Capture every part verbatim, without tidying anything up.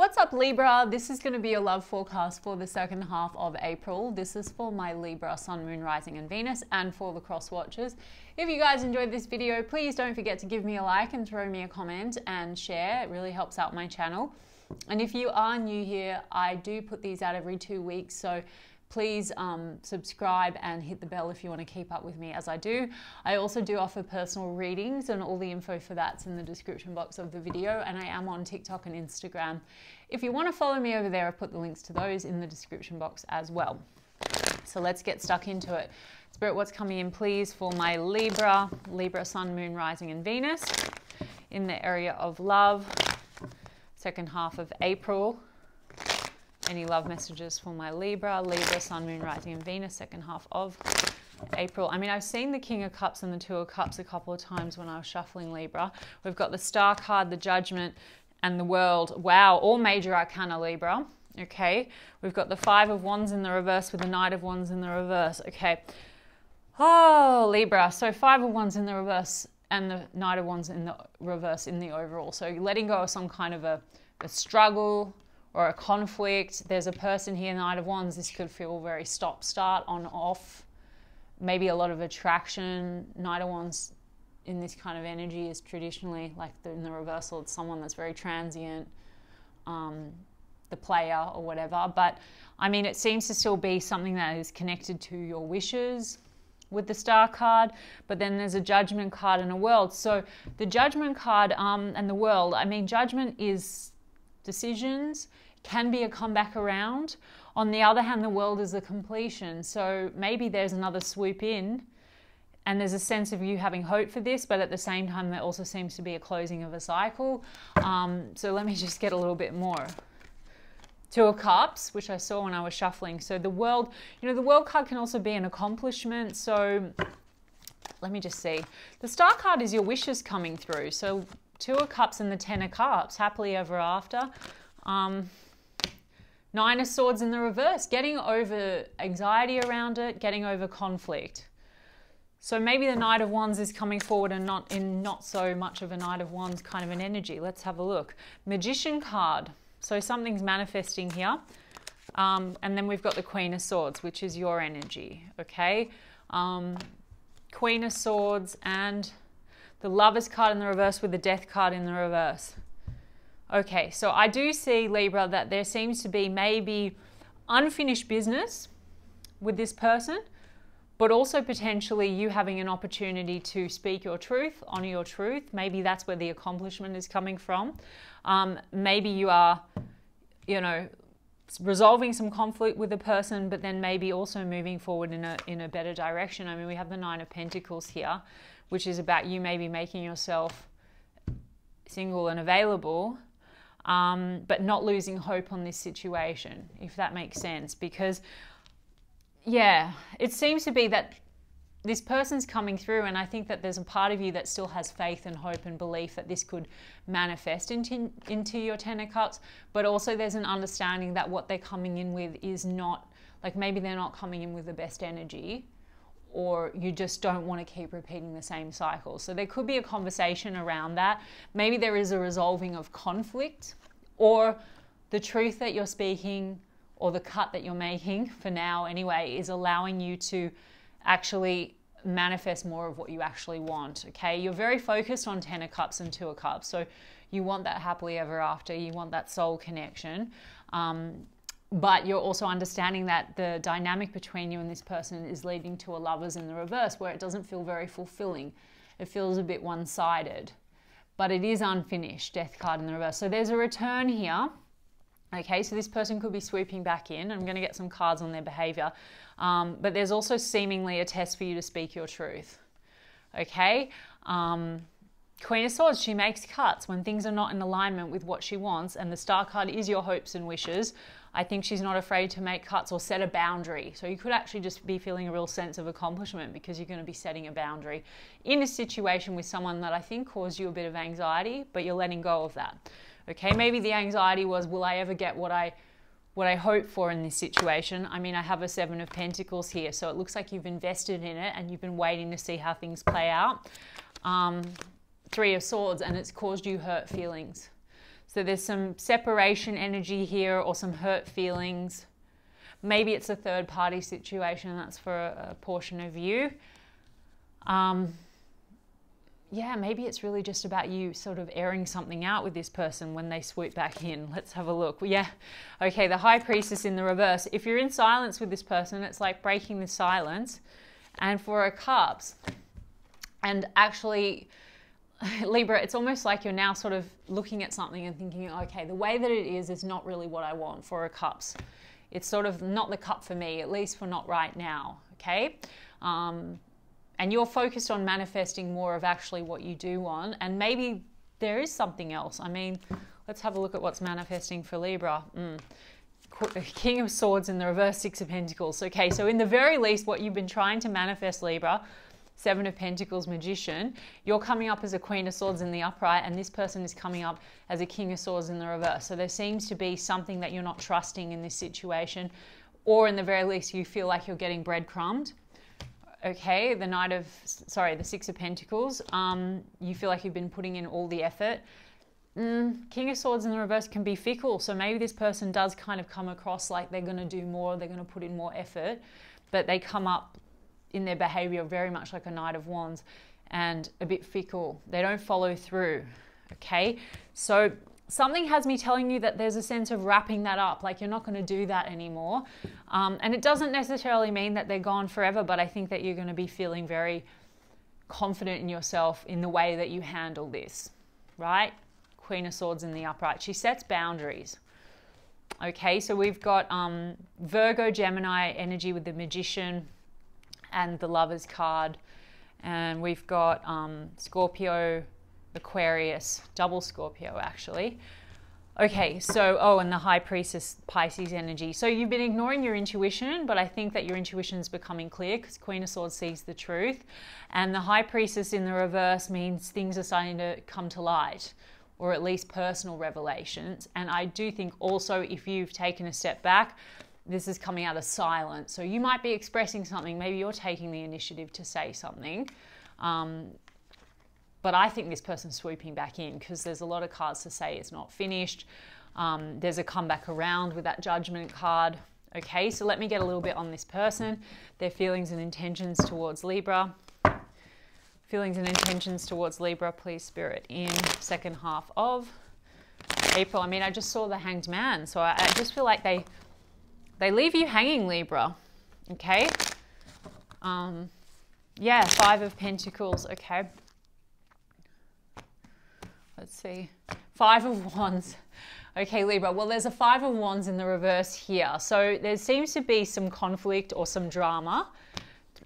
What's up, Libra? This is going to be your love forecast for the second half of April. This is for my Libra Sun, Moon, Rising and Venus, and for the cross watchers. If you guys enjoyed this video, please don't forget to give me a like and throw me a comment and share. It really helps out my channel. And if you are new here, I do put these out every two weeks, so please um, subscribe and hit the bell if you want to keep up with me as I do. I also do offer personal readings, and all the info for that's in the description box of the video, and I am on TikTok and Instagram. If you want to follow me over there, I've put the links to those in the description box as well. So let's get stuck into it. Spirit, what's coming in please for my Libra, Libra Sun, Moon, Rising and Venus in the area of love, second half of April. Any love messages for my Libra, Libra, Sun, Moon, Rising and Venus, second half of April. I mean, I've seen the King of Cups and the Two of Cups a couple of times when I was shuffling Libra. We've got the Star card, the Judgment and the World. Wow, all major arcana, Libra. Okay, we've got the Five of Wands in the reverse with the Knight of Wands in the reverse. Okay. Oh, Libra. So Five of Wands in the reverse and the Knight of Wands in the reverse in the overall. So letting go of some kind of a, a struggle or a conflict. There's a person here, Knight of Wands. This could feel very stop, start, on, off. Maybe a lot of attraction. Knight of Wands in this kind of energy is traditionally, like the, in the reversal, it's someone that's very transient, um, the player or whatever. But I mean, it seems to still be something that is connected to your wishes with the Star card, but then there's a Judgment card and a World. So the Judgment card um, and the World, I mean, Judgment is decisions, can be a comeback around. On the other hand, the World is a completion. So maybe there's another swoop in, and there's a sense of you having hope for this, but at the same time, there also seems to be a closing of a cycle. Um, so let me just get a little bit more. Two of Cups, which I saw when I was shuffling. So the World, you know, the World card can also be an accomplishment. So let me just see. The Star card is your wishes coming through. So Two of Cups and the Ten of Cups, happily ever after. Um, nine of Swords in the reverse, getting over anxiety around it, getting over conflict. So maybe the Knight of Wands is coming forward and not in not so much of a Knight of Wands kind of an energy. Let's have a look. Magician card. So something's manifesting here. Um, and then we've got the Queen of Swords, which is your energy, okay? Um, Queen of Swords and the Lovers card in the reverse with the Death card in the reverse. Okay, so I do see, Libra, that there seems to be maybe unfinished business with this person, but also potentially you having an opportunity to speak your truth, honor your truth. Maybe that's where the accomplishment is coming from. Um, maybe you are, you know, resolving some conflict with a person, but then maybe also moving forward in a, in a better direction. I mean, we have the Nine of Pentacles here, which is about you maybe making yourself single and available, um, but not losing hope on this situation, if that makes sense. Because, yeah, it seems to be that this person's coming through, and I think that there's a part of you that still has faith and hope and belief that this could manifest into, into your Ten of Cups, but also there's an understanding that what they're coming in with is not, like maybe they're not coming in with the best energy, or you just don't want to keep repeating the same cycle. So there could be a conversation around that. Maybe there is a resolving of conflict, or the truth that you're speaking or the cut that you're making for now anyway is allowing you to actually manifest more of what you actually want, okay? You're very focused on Ten of Cups and Two of Cups. So you want that happily ever after. You want that soul connection. Um, But you're also understanding that the dynamic between you and this person is leading to a Lovers in the reverse, where it doesn't feel very fulfilling. It feels a bit one-sided, but it is unfinished. Death card in the reverse. So there's a return here. Okay, so this person could be swooping back in. I'm going to get some cards on their behavior. Um, but there's also seemingly a test for you to speak your truth. Okay. Um, Queen of Swords, she makes cuts when things are not in alignment with what she wants, and the Star card is your hopes and wishes. I think she's not afraid to make cuts or set a boundary. So you could actually just be feeling a real sense of accomplishment because you're going to be setting a boundary in a situation with someone that I think caused you a bit of anxiety, but you're letting go of that. Okay, maybe the anxiety was, will I ever get what I what I hope for in this situation? I mean, I have a Seven of Pentacles here, so it looks like you've invested in it and you've been waiting to see how things play out. Um, Three of Swords, and it's caused you hurt feelings. So there's some separation energy here or some hurt feelings. Maybe it's a third party situation, that's for a, a portion of you. Um, yeah, maybe it's really just about you sort of airing something out with this person when they swoop back in. Let's have a look. Yeah, okay, the High Priestess in the reverse. If you're in silence with this person, it's like breaking the silence. And for a Cups, and actually, Libra, it's almost like you're now sort of looking at something and thinking, okay, the way that it is is not really what I want for a Cups. It's sort of not the cup for me, at least for not right now, okay? Um, and you're focused on manifesting more of actually what you do want, and maybe there is something else. I mean, let's have a look at what's manifesting for Libra. Mm. King of Swords in the reverse, Six of Pentacles. Okay, so in the very least, what you've been trying to manifest, Libra, Seven of Pentacles, Magician, you're coming up as a Queen of Swords in the upright, and this person is coming up as a King of Swords in the reverse. So there seems to be something that you're not trusting in this situation, or in the very least, you feel like you're getting breadcrumbed. Okay, the Knight of, sorry, the Six of Pentacles. Um, you feel like you've been putting in all the effort. Mm, King of Swords in the reverse can be fickle, so maybe this person does kind of come across like they're going to do more, they're going to put in more effort, but they come up in their behavior very much like a Knight of Wands and a bit fickle. They don't follow through, okay? So something has me telling you that there's a sense of wrapping that up, like you're not going to do that anymore. Um, and it doesn't necessarily mean that they're gone forever, but I think that you're going to be feeling very confident in yourself in the way that you handle this, right? Queen of Swords in the upright. She sets boundaries. Okay, so we've got um, Virgo, Gemini energy with the Magician, and the Lovers card, and we've got um, Scorpio, Aquarius, double Scorpio actually. Okay, so, oh, and the High Priestess, Pisces energy. So you've been ignoring your intuition, but I think that your intuition is becoming clear because Queen of Swords sees the truth, and the High Priestess in the reverse means things are starting to come to light, or at least personal revelations. And I do think also if you've taken a step back, this is coming out of silence. So you might be expressing something. Maybe you're taking the initiative to say something. Um, but I think this person's swooping back in because there's a lot of cards to say it's not finished. Um, there's a comeback around with that Judgment card. Okay, so let me get a little bit on this person. Their feelings and intentions towards Libra. Feelings and intentions towards Libra, please, Spirit, in second half of April. I mean, I just saw the Hanged Man. So I, I just feel like they... They leave you hanging, Libra, okay? Um, yeah, Five of Pentacles, okay. Let's see, Five of Wands. Okay, Libra, well, there's a Five of Wands in the reverse here. So there seems to be some conflict or some drama.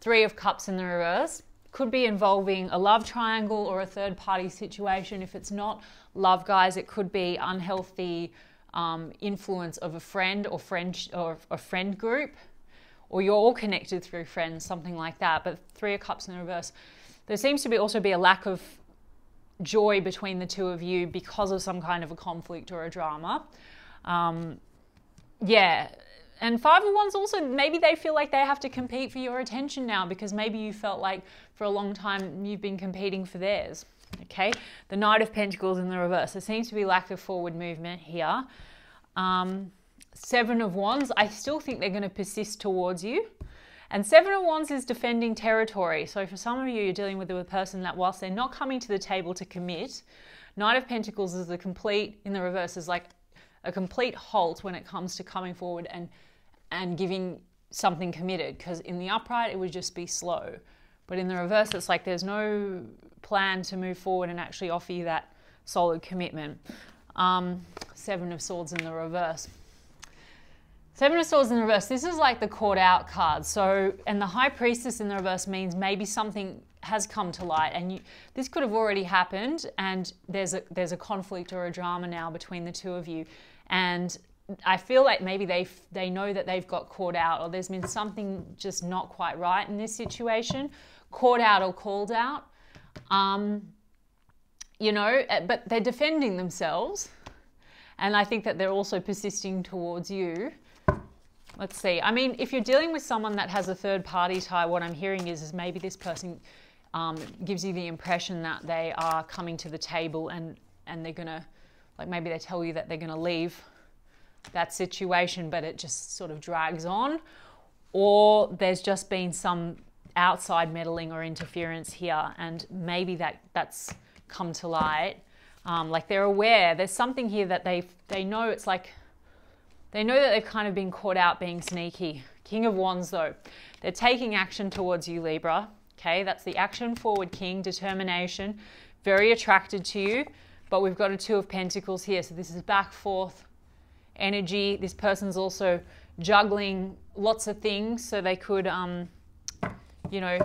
Three of Cups in the reverse. Could be involving a love triangle or a third-party situation. If it's not love, guys, it could be unhealthy Um, influence of a friend or friend or a friend group, or you're all connected through friends, something like that. But Three of Cups in the reverse, there seems to be also be a lack of joy between the two of you because of some kind of a conflict or a drama. Um, yeah, and Five of Wands also, maybe they feel like they have to compete for your attention now because maybe you felt like for a long time you've been competing for theirs. Okay, the Knight of Pentacles in the reverse. There seems to be lack of forward movement here. Um, Seven of Wands, I still think they're going to persist towards you. And Seven of Wands is defending territory. So for some of you, you're dealing with a person that whilst they're not coming to the table to commit, Knight of Pentacles is the complete, in the reverse, is like a complete halt when it comes to coming forward and, and giving something committed. Because in the upright, it would just be slow. But in the reverse, it's like there's no plan to move forward and actually offer you that solid commitment. Um, Seven of Swords in the reverse. Seven of Swords in the reverse. This is like the caught out card. So, and the High Priestess in the reverse means maybe something has come to light, and you, this could have already happened. And there's a there's a conflict or a drama now between the two of you, and I feel like maybe they they know that they've got caught out, or there's been something just not quite right in this situation, caught out or called out, um, you know. But they're defending themselves, and I think that they're also persisting towards you. Let's see. I mean, if you're dealing with someone that has a third party tie, what I'm hearing is is maybe this person um, gives you the impression that they are coming to the table and and they're gonna like maybe they tell you that they're going to leave that situation, but it just sort of drags on, or there's just been some outside meddling or interference here, and maybe that that's come to light. Um, like they're aware there's something here that they they know. It's like they know that they've kind of been caught out being sneaky. King of Wands though, they're taking action towards you, Libra. Okay, that's the action forward king, determination, very attracted to you. But we've got a Two of Pentacles here, so this is back forth energy. This person's also juggling lots of things, so they could, um, you know,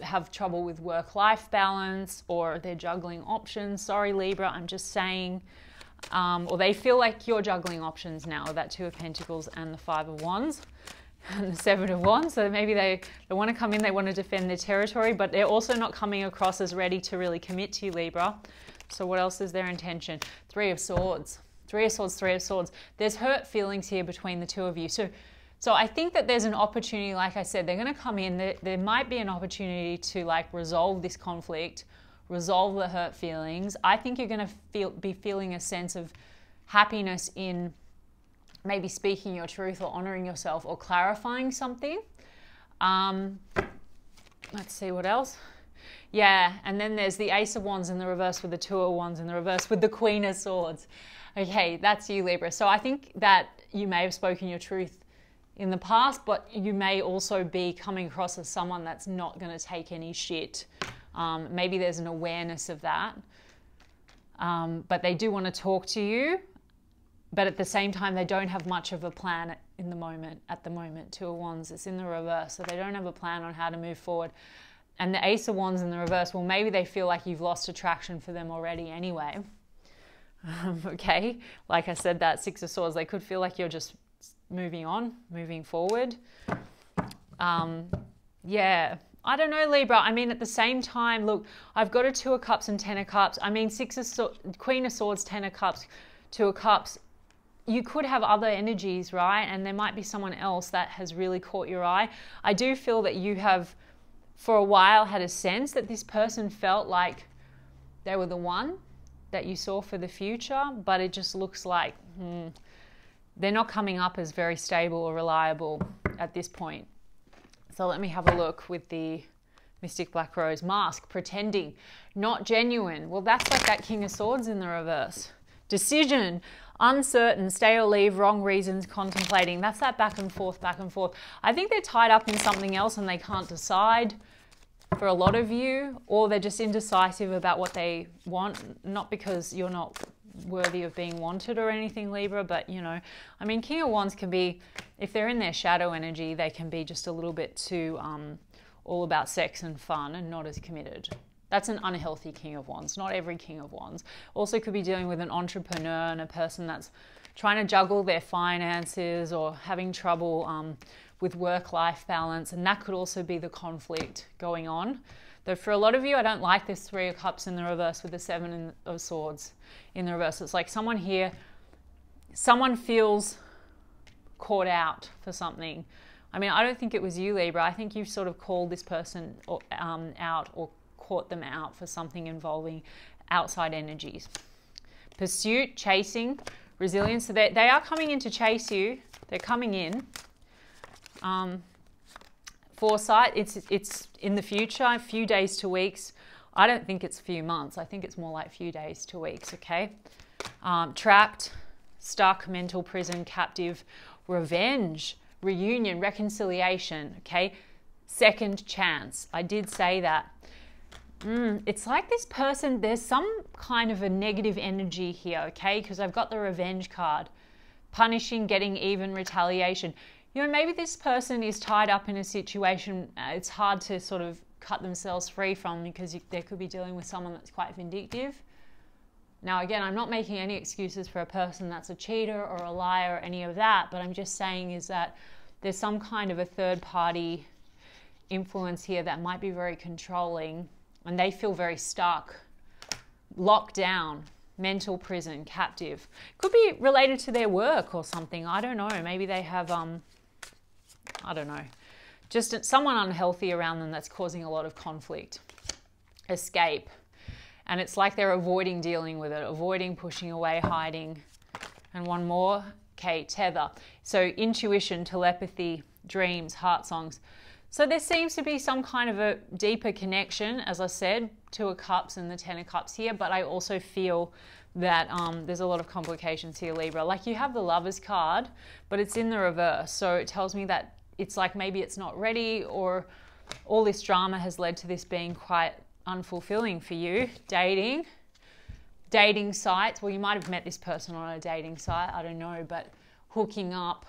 have trouble with work-life balance, or they're juggling options. Sorry, Libra, I'm just saying. Um, or they feel like you're juggling options now, that Two of Pentacles and the Five of Wands and the Seven of Wands. So maybe they, they want to come in, they want to defend their territory, but they're also not coming across as ready to really commit to you, Libra. So what else is their intention? Three of Swords. Three of Swords, Three of Swords. There's hurt feelings here between the two of you. So so I think that there's an opportunity, like I said, they're going to come in. There, there might be an opportunity to like resolve this conflict, resolve the hurt feelings. I think you're going to feel, be feeling a sense of happiness in maybe speaking your truth or honoring yourself or clarifying something. Um, let's see what else. Yeah, and then there's the Ace of Wands in the reverse with the Two of Wands in the reverse with the Queen of Swords. Okay, that's you, Libra. So I think that you may have spoken your truth in the past, but you may also be coming across as someone that's not going to take any shit. Um, maybe there's an awareness of that, um, but they do want to talk to you, but at the same time they don't have much of a plan in the moment. At the moment, Two of Wands, it's in the reverse, so they don't have a plan on how to move forward. And the Ace of Wands in the reverse, well, maybe they feel like you've lost attraction for them already anyway. Um, okay, like I said, that Six of Swords, they could feel like you're just moving on, moving forward. Um, yeah, I don't know, Libra. I mean, at the same time, look, I've got a Two of Cups and Ten of Cups. I mean, six of so Queen of Swords, Ten of Cups, Two of Cups. You could have other energies, right? And there might be someone else that has really caught your eye. I do feel that you have, for a while, had a sense that this person felt like they were the one that you saw for the future, but it just looks like, hmm, they're not coming up as very stable or reliable at this point. So let me have a look with the Mystic Black Rose. Mask, pretending, not genuine. Well, that's like that King of Swords in the reverse. Decision, uncertain, stay or leave, wrong reasons, contemplating. That's that back and forth, back and forth. I think they're tied up in something else and they can't decide for a lot of you, or they're just indecisive about what they want, not because you're not worthy of being wanted or anything, Libra, but you know, I mean, King of Wands can be, if they're in their shadow energy, they can be just a little bit too um, all about sex and fun and not as committed. That's an unhealthy King of Wands, not every King of Wands. Also could be dealing with an entrepreneur and a person that's trying to juggle their finances or having trouble um, with work-life balance, and that could also be the conflict going on. Though for a lot of you, I don't like this Three of Cups in the reverse with the Seven of Swords in the reverse. It's like someone here, someone feels caught out for something. I mean, I don't think it was you, Libra. I think you've sort of called this person um, out or caught them out for something involving outside energies. Pursuit, chasing, resilience. So they are coming in to chase you. They're coming in. Um, Foresight, it's, it's in the future, a few days to weeks. I don't think it's few months. I think it's more like few days to weeks, okay? Um, trapped, stuck, mental prison, captive, revenge, reunion, reconciliation, okay? Second chance. I did say that. Mm, it's like this person, there's some kind of a negative energy here, okay? Because I've got the revenge card. Punishing, getting even, retaliation. You know, maybe this person is tied up in a situation it's hard to sort of cut themselves free from, because you, they could be dealing with someone that's quite vindictive. Now, again, I'm not making any excuses for a person that's a cheater or a liar or any of that, but I'm just saying is that there's some kind of a third party influence here that might be very controlling, and they feel very stuck, locked down. Mental prison, captive. Could be related to their work or something. I don't know. Maybe they have, um, I don't know, just someone unhealthy around them that's causing a lot of conflict. Escape. and it's like they're avoiding dealing with it, avoiding, pushing away, hiding. And one more, okay, tether. So intuition, telepathy, dreams, heart songs. So there seems to be some kind of a deeper connection, as I said, Two of Cups and the Ten of Cups here, but I also feel that um, there's a lot of complications here, Libra. Like you have the Lovers card, but it's in the reverse. So it tells me that it's like maybe it's not ready, or all this drama has led to this being quite unfulfilling for you. Dating, dating sites. Well, you might have met this person on a dating site, I don't know, but hooking up,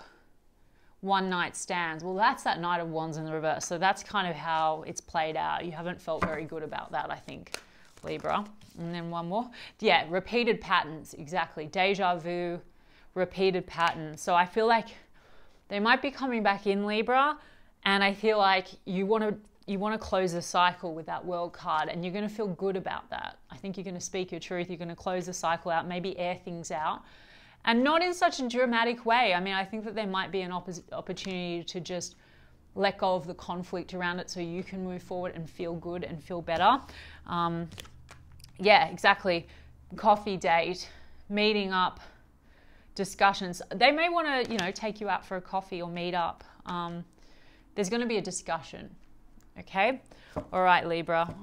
one night stands. Well, that's that Knight of Wands in the reverse. So that's kind of how it's played out. You haven't felt very good about that, I think, Libra. And then one more. Yeah, repeated patterns, exactly. Deja vu, repeated patterns. So I feel like they might be coming back in, Libra, and I feel like you want to you want to close the cycle with that World card, and you're going to feel good about that. I think you're going to speak your truth. You're going to close the cycle out, maybe air things out, and not in such a dramatic way. I mean, I think that there might be an opportunity to just let go of the conflict around it so you can move forward and feel good and feel better. Um, yeah, exactly. Coffee date, meeting up, discussions. They may want to, you know, take you out for a coffee or meet up. Um, there's going to be a discussion. Okay. All right, Libra.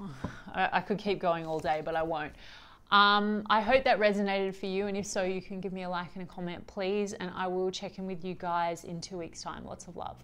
I, I could keep going all day, but I won't. Um, I hope that resonated for you, and if so, you can give me a like and a comment, please, and I will check in with you guys in two weeks' time. Lots of love.